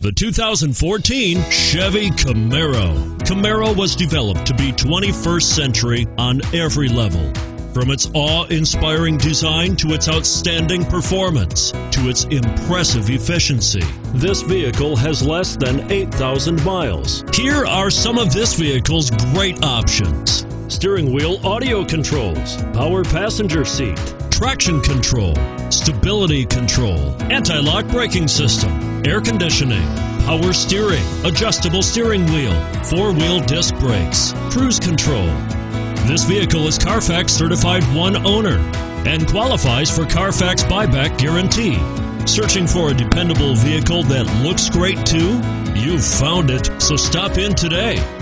The 2014 Chevy Camaro. Camaro was developed to be 21st century on every level. From its awe-inspiring design to its outstanding performance to its impressive efficiency, this vehicle has less than 8,000 miles. Here are some of this vehicle's great options: steering wheel audio controls, power passenger seat, traction control, stability control, anti-lock braking system, air conditioning, power steering, adjustable steering wheel, four-wheel disc brakes, cruise control. This vehicle is Carfax certified one owner and qualifies for Carfax buyback guarantee. Searching for a dependable vehicle that looks great too? You've found it, so stop in today.